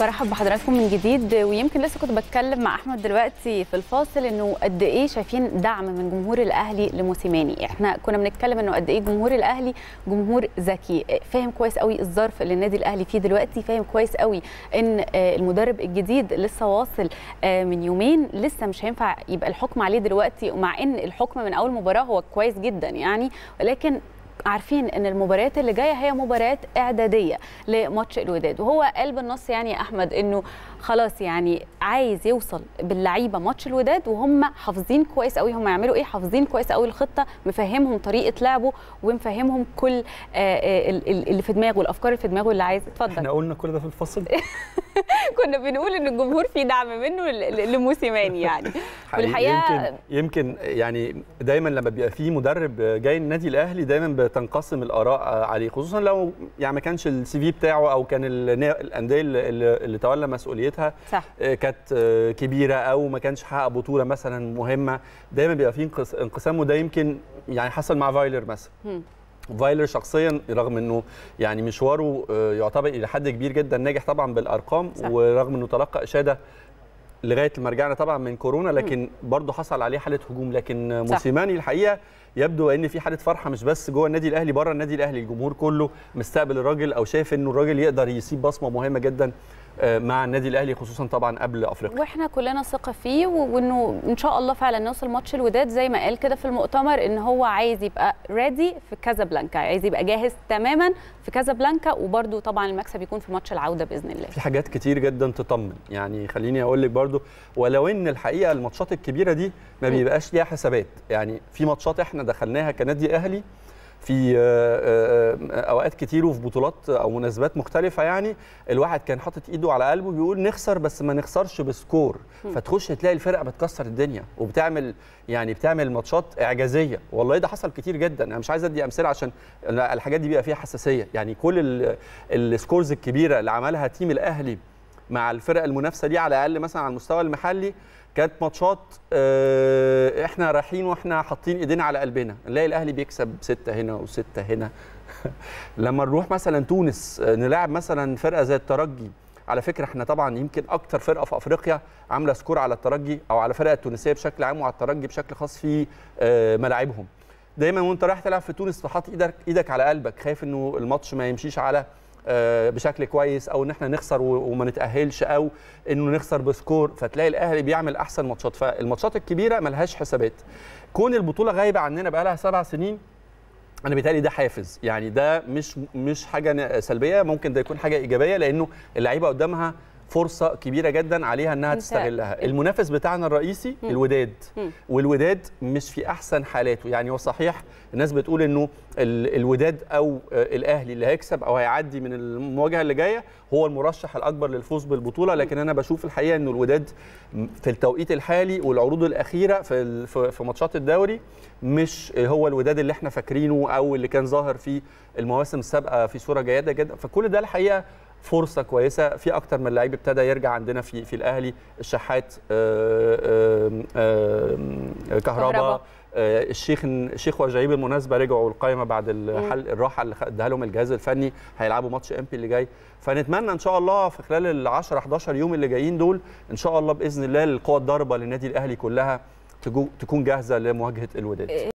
برحب بحضراتكم من جديد. ويمكن لسه كنت بتكلم مع احمد دلوقتي في الفاصل انه قد ايه شايفين دعم من جمهور الاهلي لموسيماني. احنا كنا بنتكلم انه قد ايه جمهور الاهلي جمهور ذكي، فاهم كويس قوي الظرف اللي النادي الاهلي فيه دلوقتي، فاهم كويس قوي ان المدرب الجديد لسه واصل من يومين، لسه مش هينفع يبقى الحكم عليه دلوقتي، ومع ان الحكم من اول مباراه هو كويس جدا يعني، ولكن عارفين ان المباريات اللي جايه هي مباريات اعداديه لماتش الوداد. وهو قال بالنص يعني يا احمد انه خلاص يعني عايز يوصل باللعيبه ماتش الوداد وهم حافظين كويس قوي هم يعملوا ايه، حافظين كويس قوي الخطه، مفهمهم طريقه لعبه ومفهمهم كل اللي في دماغه والافكار اللي في دماغه اللي عايز. اتفضل. احنا قلنا كل ده في الفصل. كنا بنقول ان الجمهور في دعم منه لموسيماني يعني. والحقيقه يمكن يعني دايما لما بيبقى في مدرب جاي النادي الاهلي دايما تنقسم الاراء عليه، خصوصا لو يعني ما كانش السي في بتاعه او كان الانديه اللي تولى مسؤوليتها صح كانت كبيره او ما كانش حقق بطوله مثلا مهمه، دايما بيبقى في انقسام. وده يمكن يعني حصل مع فايلر مثلا. فايلر شخصيا رغم انه يعني مشواره يعتبر الى حد كبير جدا ناجح طبعا بالارقام صح، ورغم انه تلقى اشاده لغايه ما رجعنا طبعا من كورونا، لكن برضه حصل عليه حاله هجوم. لكن موسيماني الحقيقه يبدو ان في حاله فرحه مش بس جوه النادي الاهلي، بره النادي الاهلي الجمهور كله مستقبل الراجل او شايف انه الراجل يقدر يسيب بصمه مهمه جدا مع النادي الاهلي، خصوصا طبعا قبل افريقيا، واحنا كلنا ثقه فيه وانه ان شاء الله فعلا نوصل ماتش الوداد زي ما قال كده في المؤتمر ان هو عايز يبقى ريدي في كازابلانكا، عايز يبقى جاهز تماما في كازابلانكا، وبرده طبعا المكسب يكون في ماتش العوده باذن الله. في حاجات كتير جدا تطمن يعني، خليني اقول لك برده ولو ان الحقيقه الماتشات الكبيره دي ما بيبقاش ليها حسابات، يعني في ماتشات احنا دخلناها كنادي اهلي في اوقات كتير وفي بطولات او مناسبات مختلفه، يعني الواحد كان حاطط ايده على قلبه بيقول نخسر بس ما نخسرش بسكور، فتخش تلاقي الفرقه بتكسر الدنيا وبتعمل يعني بتعمل ماتشات اعجازيه. والله ده حصل كتير جدا، انا مش عايز ادي امثله عشان الحاجات دي بيبقى فيها حساسيه، يعني كل السكورز الكبيره اللي عملها تيم الاهلي مع الفرق المنافسه دي على الاقل مثلا على المستوى المحلي كانت ماتشات احنا رايحين واحنا حاطين ايدينا على قلبنا، نلاقي الاهلي بيكسب 6 هنا و6 هنا. لما نروح مثلا تونس نلاعب مثلا فرقه زي الترجي، على فكره احنا طبعا يمكن اكتر فرقه في افريقيا عامله سكور على الترجي او على الفرقه التونسيه بشكل عام وعلى الترجي بشكل خاص في ملاعبهم. دايما وانت رايح تلعب في تونس تحط ايدك على قلبك، خايف انه الماتش ما يمشيش على بشكل كويس او ان احنا نخسر وما نتاهلش او انه نخسر بسكور، فتلاقي الاهلي بيعمل احسن ماتشات. فالماتشات الكبيره ملهاش حسابات، كون البطوله غايبه عننا بقالها 7 سنين انا بيتهيألي ده حافز، يعني ده مش حاجه سلبيه، ممكن ده يكون حاجه ايجابيه لانه اللعيبه قدامها فرصه كبيره جدا عليها انها تستغلها. المنافس بتاعنا الرئيسي الوداد، والوداد مش في احسن حالاته، يعني هو صحيح الناس بتقول انه الوداد او الاهلي اللي هيكسب او هيعدي من المواجهه اللي جايه هو المرشح الاكبر للفوز بالبطوله، لكن انا بشوف الحقيقه انه الوداد في التوقيت الحالي والعروض الاخيره في ماتشات الدوري مش هو الوداد اللي احنا فاكرينه او اللي كان ظاهر في المواسم السابقه في صوره جيده جدا. فكل ده الحقيقه فرصه كويسه، في اكتر من لعيب ابتدى يرجع عندنا في الاهلي، الشحات، كهربا، الشيخ وجعيب بالمناسبه رجعوا القائمه بعد الراحه اللي اداها لهم الجهاز الفني، هيلعبوا ماتش امبي اللي جاي. فنتمنى ان شاء الله في خلال ال 10 11 يوم اللي جايين دول ان شاء الله باذن الله القوى الضاربه للنادي الاهلي كلها تكون جاهزه لمواجهه الوداد.